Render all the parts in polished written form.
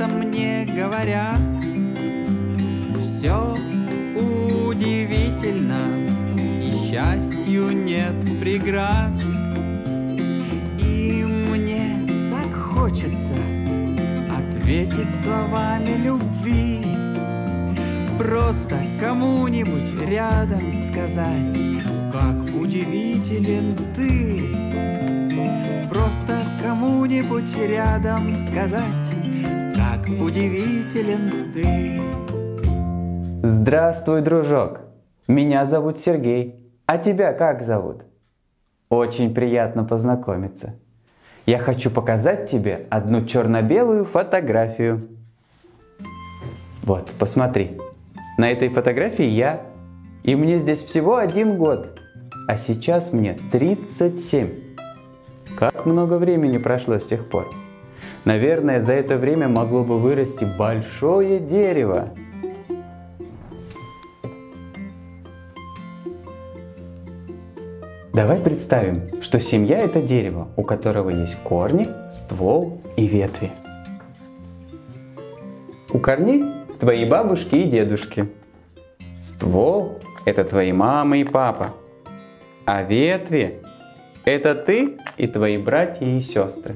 этом мне говорят. Все удивительно, и счастью нет преград. И мне так хочется ответить словами любви, просто кому-нибудь рядом сказать: как удивителен ты. Просто кому-нибудь рядом сказать: как удивителен ты. Здравствуй, дружок! Меня зовут Сергей. А тебя как зовут? Очень приятно познакомиться. Я хочу показать тебе одну черно-белую фотографию. Вот, посмотри. На этой фотографии я, и мне здесь всего 1 год, а сейчас мне 37. Как много времени прошло с тех пор. Наверное, за это время могло бы вырасти большое дерево. Давай представим, что семья – это дерево, у которого есть корни, ствол и ветви. У корней твои бабушки и дедушки. Ствол – это твои мама и папа. А ветви – это ты и твои братья и сестры.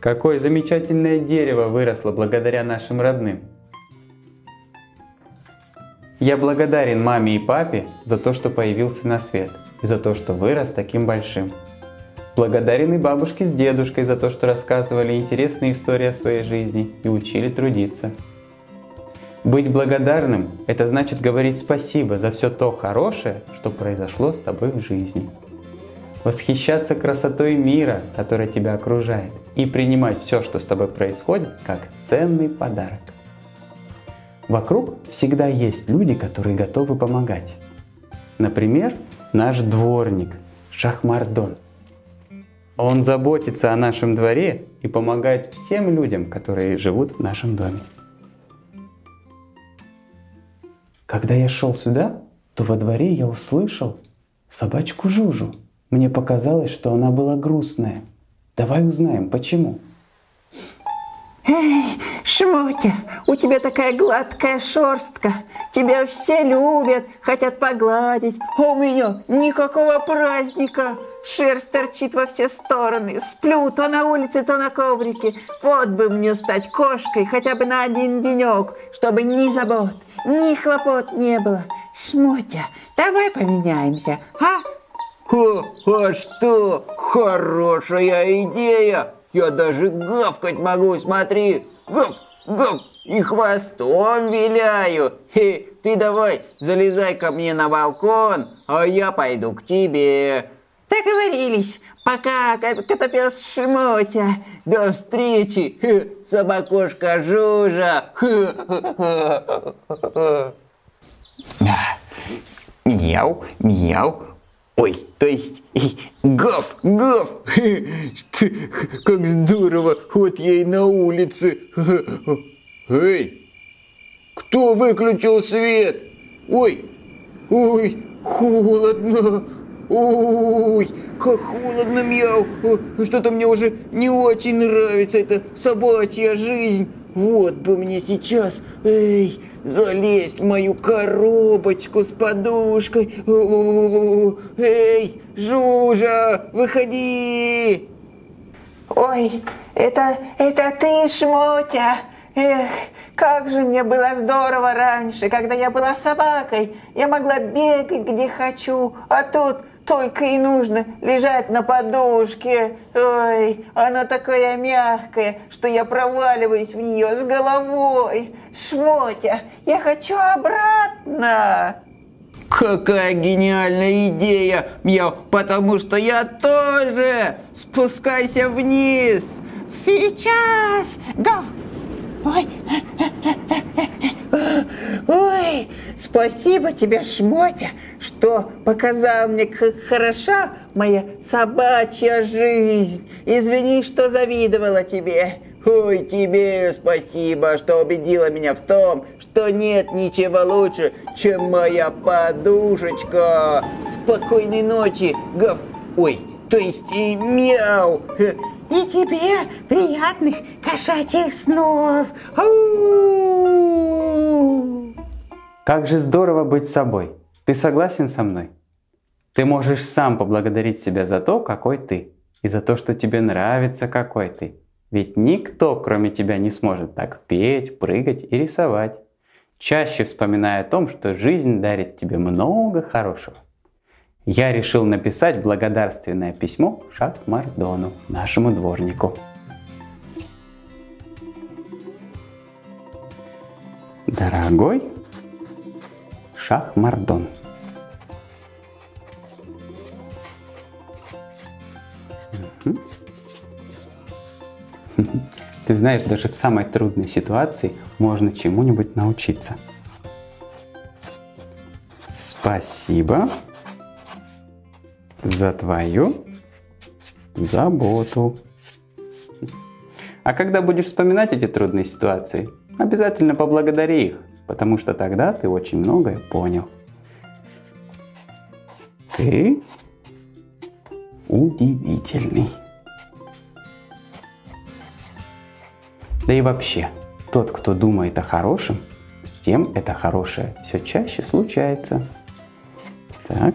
Какое замечательное дерево выросло благодаря нашим родным. Я благодарен маме и папе за то, что появился на свет, и за то, что вырос таким большим. Благодарен и бабушке с дедушкой за то, что рассказывали интересные истории о своей жизни и учили трудиться. Быть благодарным – это значит говорить спасибо за все то хорошее, что произошло с тобой в жизни. Восхищаться красотой мира, который тебя окружает, и принимать все, что с тобой происходит, как ценный подарок. Вокруг всегда есть люди, которые готовы помогать. Например, наш дворник Шахмардон. Он заботится о нашем дворе и помогает всем людям, которые живут в нашем доме. Когда я шел сюда, то во дворе я услышал собачку Жужу. Мне показалось, что она была грустная. Давай узнаем, почему. Эй, Шмотя, у тебя такая гладкая шерстка. Тебя все любят, хотят погладить. А у меня никакого праздника. Шерсть торчит во все стороны. Сплю то на улице, то на коврике. Вот бы мне стать кошкой хотя бы на 1 денек, чтобы ни забот, ни хлопот не было. Шмотя, давай поменяемся, а? А что? Хорошая идея! Я даже гавкать могу, смотри! Гав, гав, и хвостом виляю! Хе, ты давай залезай ко мне на балкон, а я пойду к тебе! Договорились! Пока, котопес Шмотя! До встречи, собакошка Жужа! Мяу, мяу! Ой, то есть, гав, гав, как здорово, вот я и на улице. Эй, кто выключил свет? Ой, ой, холодно, ой, как холодно, мяу. Что-то мне уже не очень нравится эта собачья жизнь. Вот бы мне сейчас, эй, залезть в мою коробочку с подушкой. Эй, Жужа, выходи! Ой, это ты, Шмотя? Эх, как же мне было здорово раньше, когда я была собакой. Я могла бегать где хочу, а тут только и нужно лежать на подушке. Ой, она такая мягкая, что я проваливаюсь в нее с головой. Шмотя, я хочу обратно. Какая гениальная идея, мяу, потому что я тоже. Спускайся вниз. Сейчас. Гав. Ой. Ой, спасибо тебе, Шмотя, что показал мне, как хороша моя собачья жизнь. Извини, что завидовала тебе. Ой, тебе спасибо, что убедила меня в том, что нет ничего лучше, чем моя подушечка. Спокойной ночи, гав. Ой, то есть, мяу. И тебе приятных кошачьих снов! У-у-у! Как же здорово быть собой! Ты согласен со мной? Ты можешь сам поблагодарить себя за то, какой ты, и за то, что тебе нравится, какой ты. Ведь никто, кроме тебя, не сможет так петь, прыгать и рисовать. Чаще вспоминая о том, что жизнь дарит тебе много хорошего. Я решил написать благодарственное письмо Шахмардону, нашему дворнику. Дорогой Шахмардон, ты знаешь, даже в самой трудной ситуации можно чему-нибудь научиться. Спасибо за твою заботу. А когда будешь вспоминать эти трудные ситуации, обязательно поблагодари их, потому что тогда ты очень многое понял. Ты удивительный. Да и вообще, тот, кто думает о хорошем, с тем это хорошее все чаще случается. Так.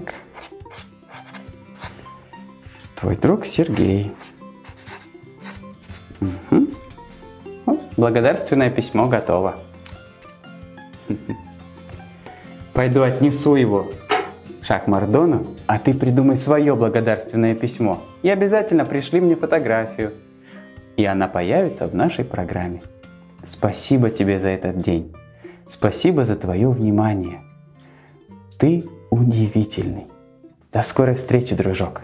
Твой друг Сергей. Угу. Вот, благодарственное письмо готово. Пойду отнесу его Шахмардону, а ты придумай свое благодарственное письмо и обязательно пришли мне фотографию, и она появится в нашей программе. Спасибо тебе за этот день. Спасибо за твое внимание. Ты удивительный. До скорой встречи, дружок.